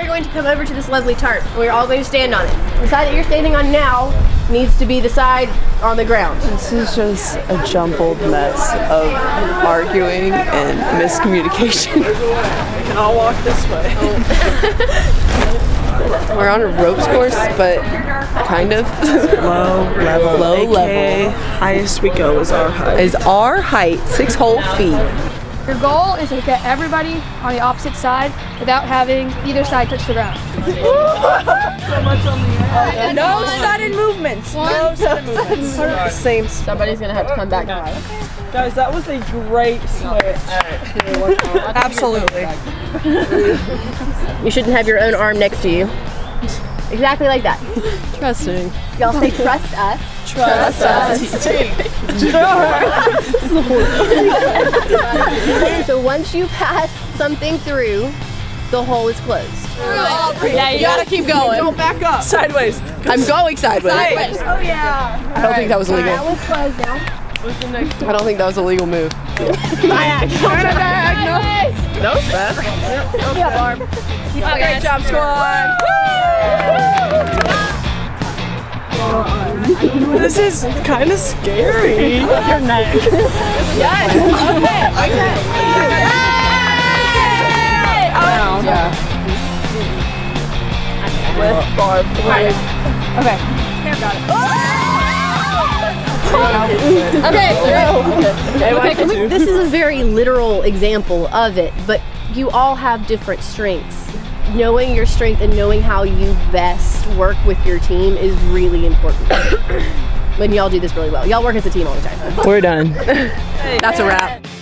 are going to come over to this lovely tarp. We're all going to stand on it. The side that you're standing on now needs to be the side on the ground. This is just a jumbled mess of arguing and miscommunication. We can all walk this way. We're on a ropes course, but kind of. Low level. Highest we go is our height. 6 whole feet. Your goal is to get everybody on the opposite side without having either side touch the ground. No sudden movements. Same. Somebody's gonna have to come back. Okay. Guys, that was a great switch. Absolutely. You shouldn't have your own arm next to you. Exactly like that. Trusting. Y'all say trust us. Trust us. So once you pass something through, the hole is closed. Yeah, you gotta keep going. Don't back up. Sideways. I'm going sideways. Oh yeah. I don't think that was illegal. That was closed now. What's the next one? I don't think that was a legal move. Diagonal. No, bad. Great job, squad. This is kind of scary. Your neck. Yes. Okay. Okay. Yay! Oh. Yeah. With Barb. Right. Okay. Got it. Oh! Okay. Okay. This is a very literal example of it, but you all have different strengths. Knowing your strength and knowing how you best work with your team is really important. And y'all do this really well. Y'all work as a team all the time. We're done. That's a wrap.